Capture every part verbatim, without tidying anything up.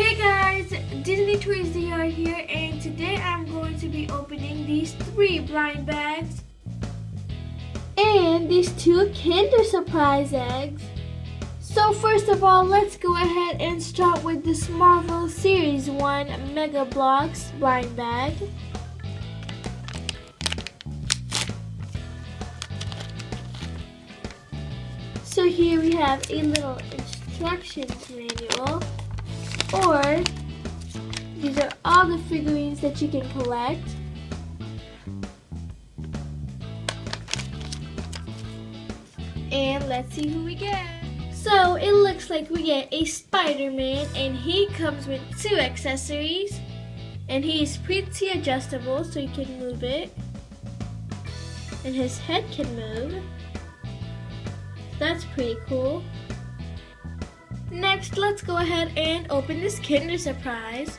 Hey guys, DisneyToysDR here, and today I'm going to be opening these three blind bags and these two Kinder Surprise eggs. So first of all, let's go ahead and start with this Marvel Series one Mega Bloks blind bag. So here we have a little instructions manual, or these are all the figurines that you can collect. And let's see who we get. So it looks like we get a Spider-Man, and he comes with two accessories, and he's pretty adjustable, so you can move it and his head can move. That's pretty cool. Next, let's go ahead and open this Kinder Surprise.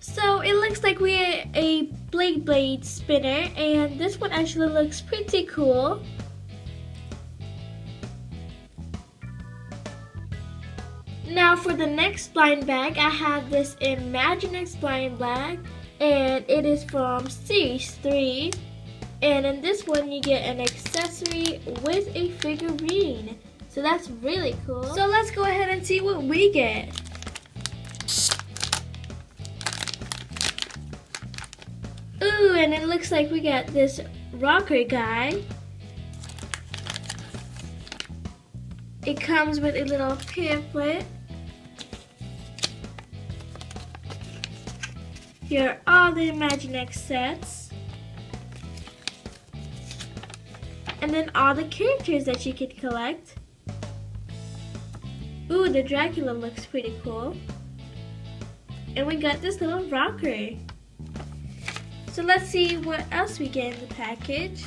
So it looks like we have a blade blade spinner, and this one actually looks pretty cool. Now for the next blind bag, I have this Imaginext blind bag, and it is from Series three. And in this one you get an accessory with a figurine. So that's really cool. So let's go ahead and see what we get. Ooh, and it looks like we got this rocker guy. It comes with a little pamphlet. Here are all the Imaginext sets, and then all the characters that you could collect. Ooh, the Dracula looks pretty cool. And we got this little rocker. So let's see what else we get in the package.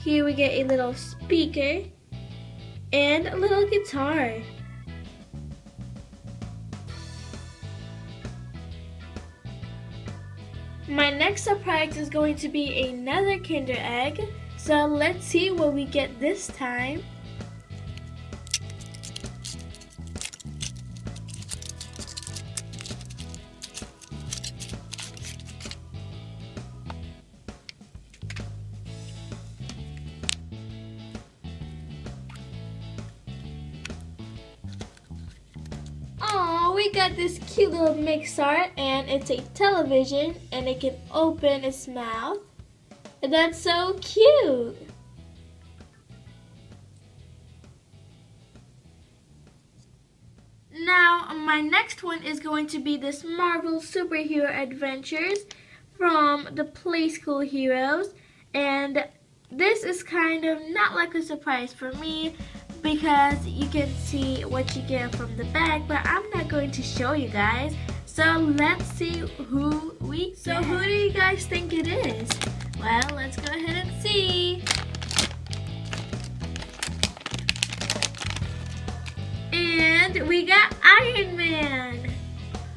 Here we get a little speaker and a little guitar. My next surprise is going to be another Kinder egg. So let's see what we get this time. We got this cute little Mixart, and it's a television, and it can open its mouth, and that's so cute. Now my next one is going to be this Marvel Superhero Adventures from the Play School Heroes, and this is kind of not like a surprise for me, because you can see what you get from the bag, but I'm not going to show you guys. So let's see who we get. So who do you guys think it is? Well, let's go ahead and see. And we got Iron Man.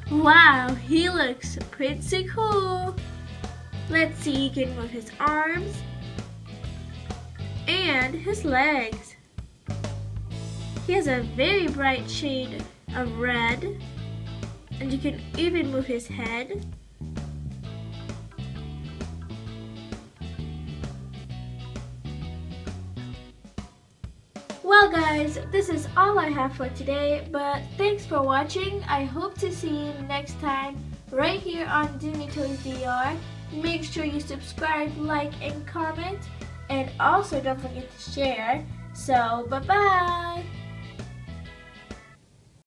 Wow, he looks pretty cool. Let's see, he can move his arms and his legs. He has a very bright shade of red, and you can even move his head. Well guys, this is all I have for today, but thanks for watching. I hope to see you next time right here on DisneyToysDR. Make sure you subscribe, like, and comment, and also don't forget to share. So, bye-bye!